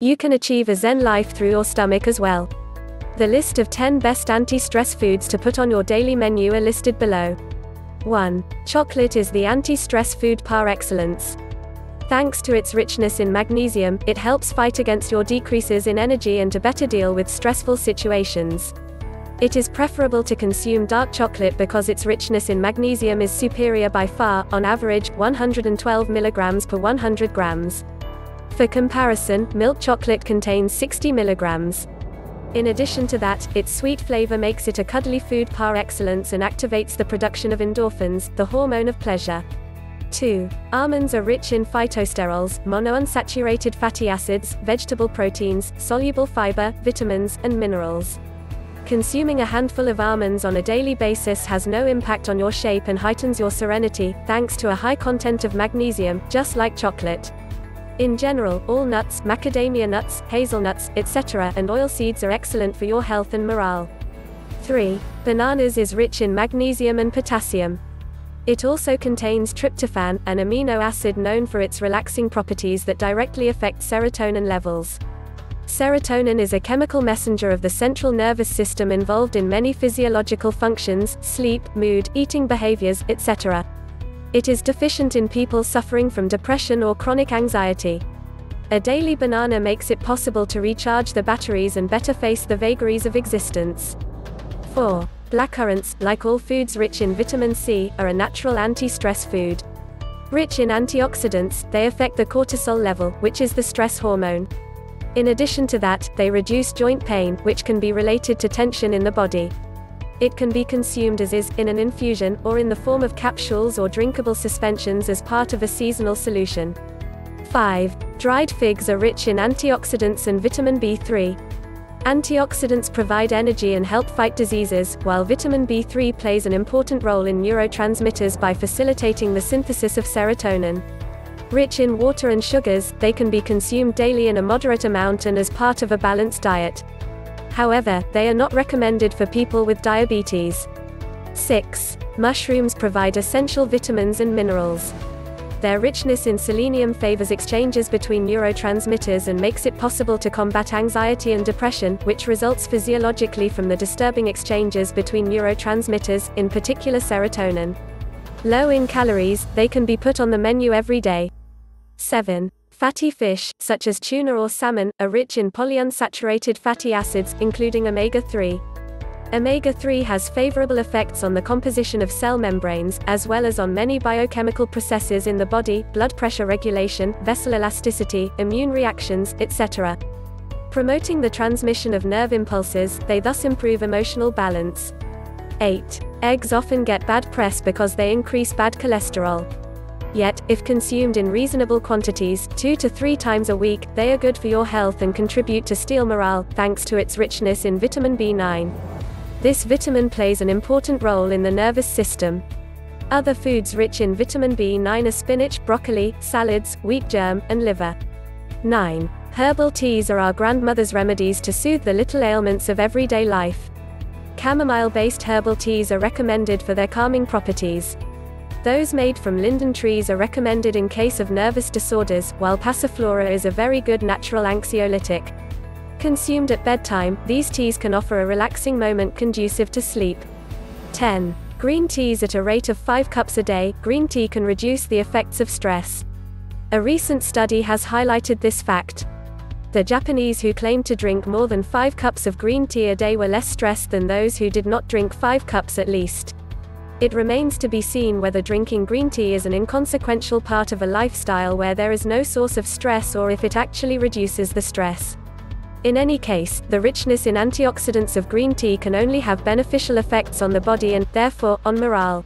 You can achieve a Zen life through your stomach as well. The list of 10 best anti-stress foods to put on your daily menu are listed below. 1. Chocolate is the anti-stress food par excellence. Thanks to its richness in magnesium, it helps fight against your decreases in energy and to better deal with stressful situations. It is preferable to consume dark chocolate because its richness in magnesium is superior by far, on average, 112 milligrams per 100 grams. For comparison, milk chocolate contains 60 milligrams. In addition to that, its sweet flavor makes it a cuddly food par excellence and activates the production of endorphins, the hormone of pleasure. 2. Almonds are rich in phytosterols, monounsaturated fatty acids, vegetable proteins, soluble fiber, vitamins, and minerals. Consuming a handful of almonds on a daily basis has no impact on your shape and heightens your serenity, thanks to a high content of magnesium, just like chocolate. In general, all nuts, macadamia nuts, hazelnuts, etc., and oilseeds are excellent for your health and morale. 3. Bananas is rich in magnesium and potassium. It also contains tryptophan, an amino acid known for its relaxing properties that directly affect serotonin levels. Serotonin is a chemical messenger of the central nervous system involved in many physiological functions, sleep, mood, eating behaviors, etc. It is deficient in people suffering from depression or chronic anxiety. A daily banana makes it possible to recharge the batteries and better face the vagaries of existence. 4. Blackcurrants, like all foods rich in vitamin C, are a natural anti-stress food. Rich in antioxidants, they affect the cortisol level, which is the stress hormone. In addition to that, they reduce joint pain, which can be related to tension in the body. It can be consumed as is, in an infusion, or in the form of capsules or drinkable suspensions as part of a seasonal solution. 5. Dried figs are rich in antioxidants and vitamin B3. Antioxidants provide energy and help fight diseases, while vitamin B3 plays an important role in neurotransmitters by facilitating the synthesis of serotonin. Rich in water and sugars, they can be consumed daily in a moderate amount and as part of a balanced diet. However, they are not recommended for people with diabetes. 6. Mushrooms provide essential vitamins and minerals. Their richness in selenium favors exchanges between neurotransmitters and makes it possible to combat anxiety and depression, which results physiologically from the disturbing exchanges between neurotransmitters, in particular serotonin. Low in calories, they can be put on the menu every day. 7. Fatty fish, such as tuna or salmon, are rich in polyunsaturated fatty acids, including omega-3. Omega-3 has favorable effects on the composition of cell membranes, as well as on many biochemical processes in the body, blood pressure regulation, vessel elasticity, immune reactions, etc. Promoting the transmission of nerve impulses, they thus improve emotional balance. 8. Eggs often get bad press because they increase bad cholesterol. Yet, if consumed in reasonable quantities, 2 to 3 times a week, they are good for your health and contribute to steel morale, thanks to its richness in vitamin B9. This vitamin plays an important role in the nervous system. Other foods rich in vitamin B9 are spinach, broccoli, salads, wheat germ, and liver. 9. Herbal teas are our grandmother's remedies to soothe the little ailments of everyday life. Chamomile-based herbal teas are recommended for their calming properties. Those made from linden trees are recommended in case of nervous disorders, while Passiflora is a very good natural anxiolytic. Consumed at bedtime, these teas can offer a relaxing moment conducive to sleep. 10. Green teas at a rate of 5 cups a day. Green tea can reduce the effects of stress. A recent study has highlighted this fact. The Japanese who claimed to drink more than 5 cups of green tea a day were less stressed than those who did not drink 5 cups at least. It remains to be seen whether drinking green tea is an inconsequential part of a lifestyle where there is no source of stress or if it actually reduces the stress. In any case, the richness in antioxidants of green tea can only have beneficial effects on the body and, therefore, on morale.